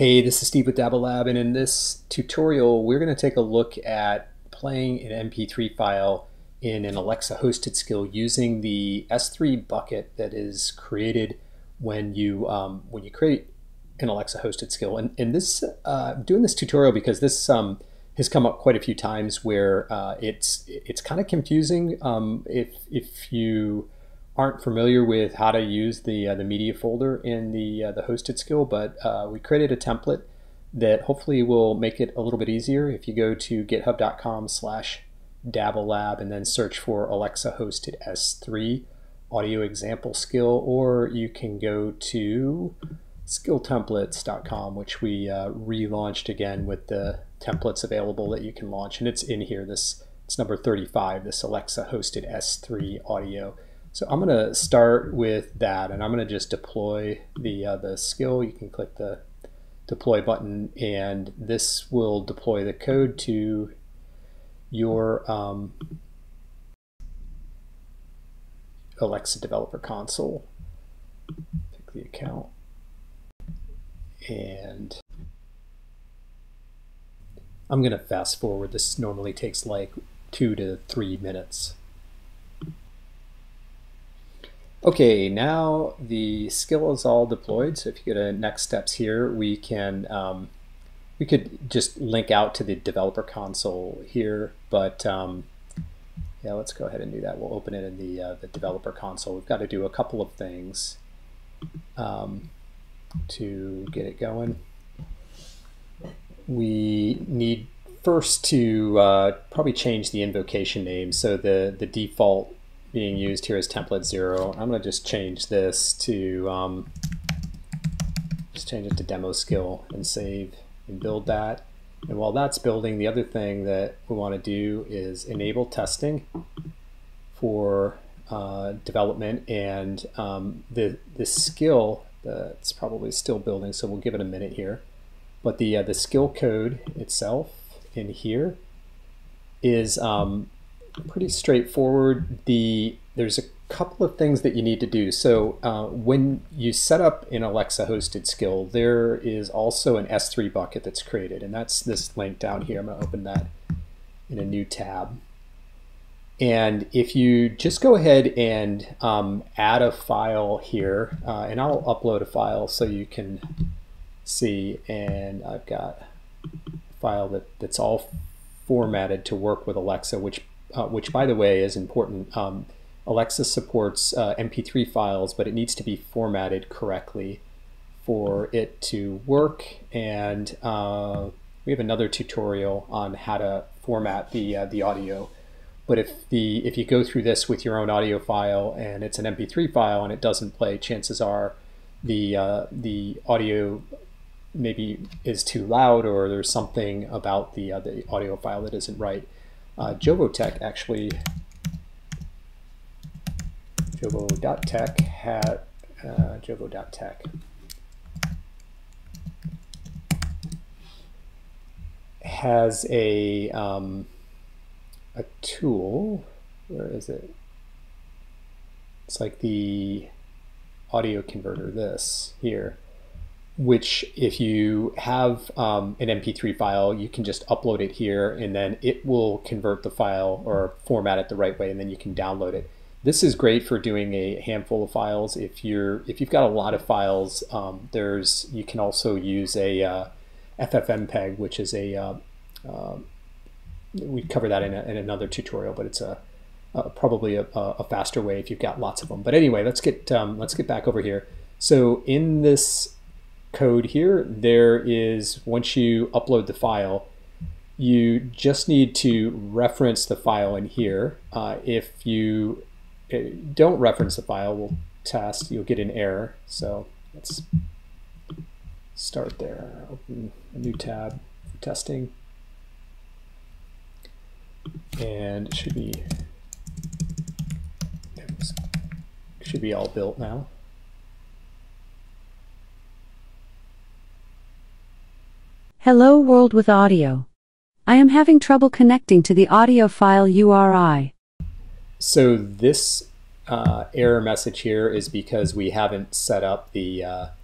Hey, this is Steve with Dabble Lab, and in this tutorial, we're going to take a look at playing an MP3 file in an Alexa-hosted skill using the S3 bucket that is created when you create an Alexa-hosted skill. And this doing this tutorial because this has come up quite a few times where it's kind of confusing if you aren't familiar with how to use the media folder in the hosted skill, but we created a template that hopefully will make it a little bit easier. If you go to github.com/dabblelab and then search for Alexa hosted S3 audio example skill, or you can go to skilltemplates.com, which we relaunched again with the templates available that you can launch, and it's in here. It's number 35, this Alexa hosted S3 audio. So I'm going to start with that, and I'm going to just deploy the skill. You can click the deploy button, and this will deploy the code to your Alexa developer console. Pick the account, and I'm going to fast forward. This normally takes like 2 to 3 minutes. Okay, now the skill is all deployed. So if you go to next steps here, we could just link out to the developer console here, but yeah, let's go ahead and do that. We'll open it in the developer console. We've got to do a couple of things to get it going. We need first to probably change the invocation name. So the default being used here is template 0. I'm going to just change this to just change it to demo skill and save and build that. And while that's building, the other thing that we want to do is enable testing for development, and the skill that's probably still building, so we'll give it a minute here. But the skill code itself in here is pretty straightforward. There's a couple of things that you need to do. So when you set up an Alexa hosted skill, there is also an S3 bucket that's created, and that's this link down here. I'm going to open that in a new tab. And if you just go ahead and add a file here, and I'll upload a file so you can see, and I've got a file that's all formatted to work with Alexa, which by the way is important. Alexa supports MP3 files, but it needs to be formatted correctly for it to work. And we have another tutorial on how to format the audio. But if you go through this with your own audio file and it's an MP3 file and it doesn't play, chances are the audio maybe is too loud, or there's something about the audio file that isn't right. Jovo.tech has a tool. Where is it? It's like the audio converter, this here, which if you have an MP3 file, you can just upload it here, and then it will convert the file or format it the right way, and then you can download it. This is great for doing a handful of files. If you've got a lot of files, you can also use a FFmpeg, which is a we cover that in another tutorial, but it's probably a faster way if you've got lots of them. But anyway, let's get back over here. So in this code here, there is, once you upload the file, you just need to reference the file in here. If you don't reference the file, we'll test, you'll get an error. So let's start there, open a new tab for testing, and it should be all built now. Hello World with Audio. I am having trouble connecting to the audio file URI. So this error message here is because we haven't set up this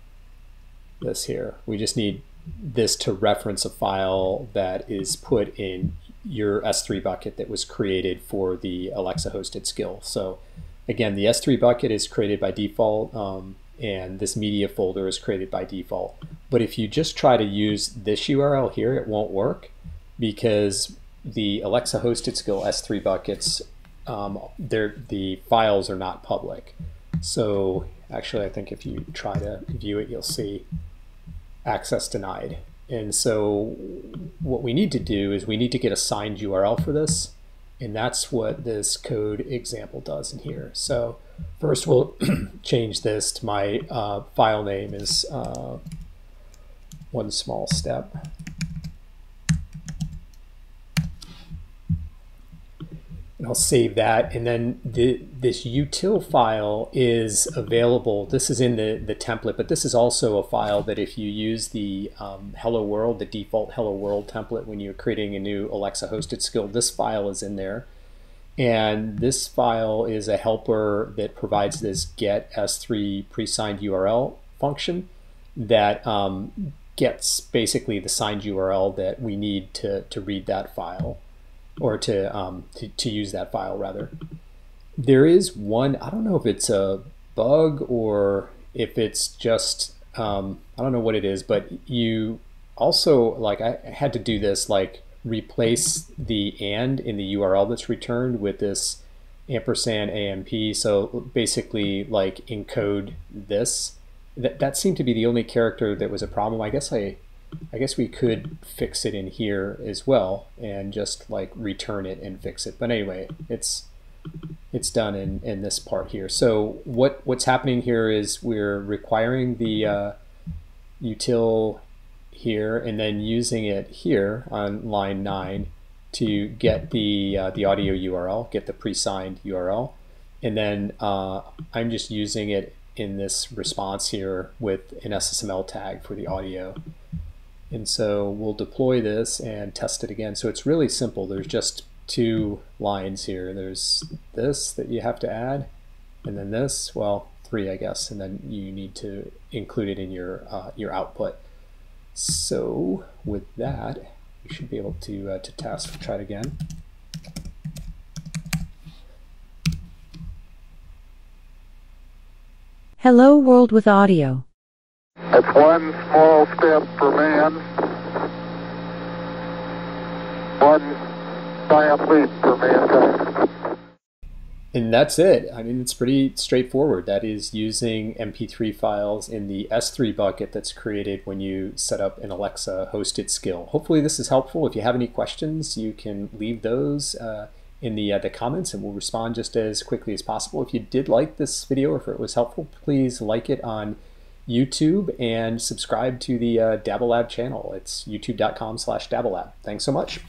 here. We just need this to reference a file that is put in your S3 bucket that was created for the Alexa hosted skill. So again, the S3 bucket is created by default, and this media folder is created by default. But if you just try to use this URL here, it won't work because the Alexa hosted skill S3 buckets, the files are not public. So actually, I think if you try to view it, you'll see access denied. And so what we need to do is we need to get a signed URL for this. And that's what this code example does in here. So first we'll change this to my file name is one small step. And I'll save that. And then this util file is available. This is in the template, but this is also a file that if you use the Hello World, the default Hello World template when you're creating a new Alexa hosted skill, this file is in there. And this file is a helper that provides this get S3 pre-signed URL function that gets basically the signed URL that we need to read that file, or to use that file rather. There is one, I don't know if it's a bug or if it's just, I don't know what it is, but you also, like I had to do this, like replace the and in the URL that's returned with this &amp. So basically like encode this. That seemed to be the only character that was a problem. I guess we could fix it in here as well and just like return it and fix it. But anyway, it's done in this part here. So what's happening here is we're requiring the util here and then using it here on line 9 to get the audio URL, get the pre-signed URL. And then I'm just using it in this response here with an SSML tag for the audio. And so we'll deploy this and test it again. So it's really simple. There's just two lines here. There's this that you have to add, and then this, well, 3, I guess, and then you need to include it in your output. So with that, you should be able to test. Try it again. Hello World with audio. That's one small step for man, one giant leap for mankind. And that's it. I mean, it's pretty straightforward. That is using MP3 files in the S3 bucket that's created when you set up an Alexa hosted skill. Hopefully this is helpful. If you have any questions, you can leave those in the comments and we'll respond just as quickly as possible. If you did like this video or if it was helpful, please like it on YouTube and subscribe to the Dabble Lab channel. It's youtube.com/Dabble Lab. Thanks so much.